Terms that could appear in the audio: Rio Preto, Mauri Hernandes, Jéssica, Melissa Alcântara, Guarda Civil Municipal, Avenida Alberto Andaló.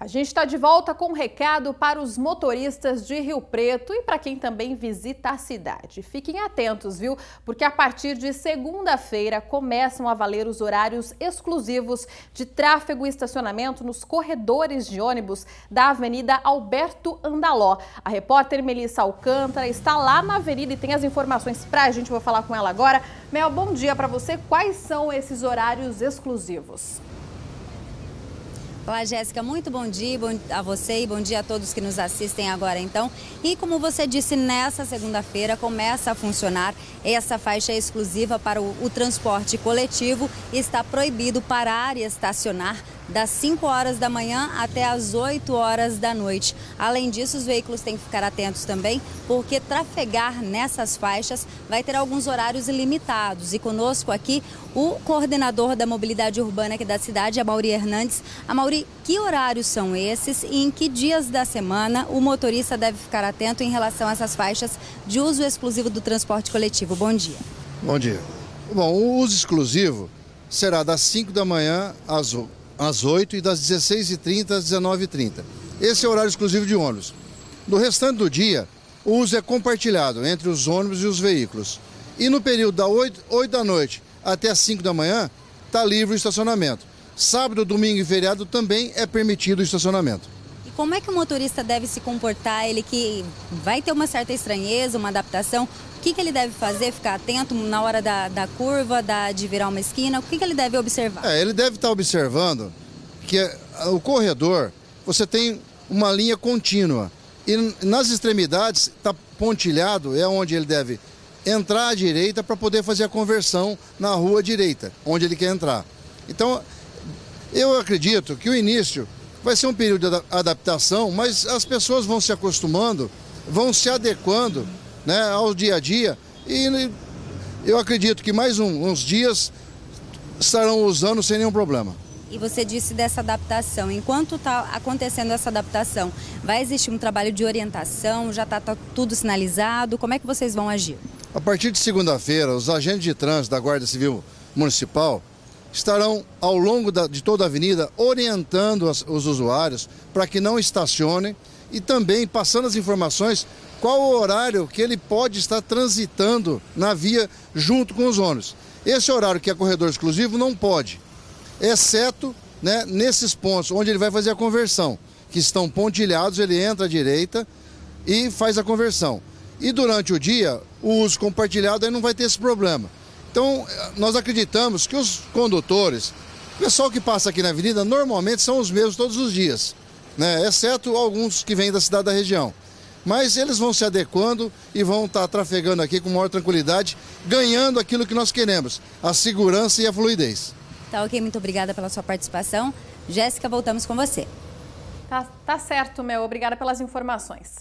A gente está de volta com um recado para os motoristas de Rio Preto e para quem também visita a cidade. Fiquem atentos, viu? Porque a partir de segunda-feira começam a valer os horários exclusivos de tráfego e estacionamento nos corredores de ônibus da Avenida Alberto Andaló. A repórter Melissa Alcântara está lá na avenida e tem as informações para a gente. Vou falar com ela agora. Mel, bom dia para você. Quais são esses horários exclusivos? Olá, Jéssica, muito bom dia a você e bom dia a todos que nos assistem agora, então. E como você disse, nessa segunda-feira começa a funcionar essa faixa exclusiva para o transporte coletivo. Está proibido parar e estacionar das 5 horas da manhã até as 8 horas da noite. Além disso, os veículos têm que ficar atentos também, porque trafegar nessas faixas vai ter alguns horários limitados. E conosco aqui, o coordenador da mobilidade urbana aqui da cidade, a Mauri Hernandes. A Mauri, que horários são esses e em que dias da semana o motorista deve ficar atento em relação a essas faixas de uso exclusivo do transporte coletivo? Bom dia. Bom dia. Bom, o uso exclusivo será das 5 da manhã às 8. Às 8 e das 16h30 às 19h30. Esse é o horário exclusivo de ônibus. No restante do dia, o uso é compartilhado entre os ônibus e os veículos. E no período da 8 da noite até as 5 da manhã, está livre o estacionamento. Sábado, domingo e feriado também é permitido o estacionamento. E como é que o motorista deve se comportar? Ele que vai ter uma certa estranheza, uma adaptação. O que ele deve fazer? Ficar atento na hora da curva, de virar uma esquina? O que ele deve observar? Ele deve estar observando que o corredor, você tem uma linha contínua. E nas extremidades, está pontilhado, é onde ele deve entrar à direita para poder fazer a conversão na rua direita, onde ele quer entrar. Então, eu acredito que o início vai ser um período de adaptação, mas as pessoas vão se acostumando, vão se adequando, né, ao dia a dia, e eu acredito que mais uns dias estarão usando sem nenhum problema. E você disse dessa adaptação, enquanto está acontecendo essa adaptação, vai existir um trabalho de orientação, já está tudo sinalizado, como é que vocês vão agir? A partir de segunda-feira, os agentes de trânsito da Guarda Civil Municipal estarão ao longo de toda a avenida orientando os usuários para que não estacionem e também passando as informações qual o horário que ele pode estar transitando na via junto com os ônibus. Esse horário que é corredor exclusivo não pode, exceto, né, nesses pontos onde ele vai fazer a conversão, que estão pontilhados, ele entra à direita e faz a conversão. E durante o dia, o uso compartilhado aí não vai ter esse problema. Então, nós acreditamos que os condutores, o pessoal que passa aqui na avenida, normalmente são os mesmos todos os dias, né, exceto alguns que vêm da cidade da região. Mas eles vão se adequando e vão estar trafegando aqui com maior tranquilidade, ganhando aquilo que nós queremos, a segurança e a fluidez. Tá ok, muito obrigada pela sua participação. Jéssica, voltamos com você. Tá certo, Mel. Obrigada pelas informações.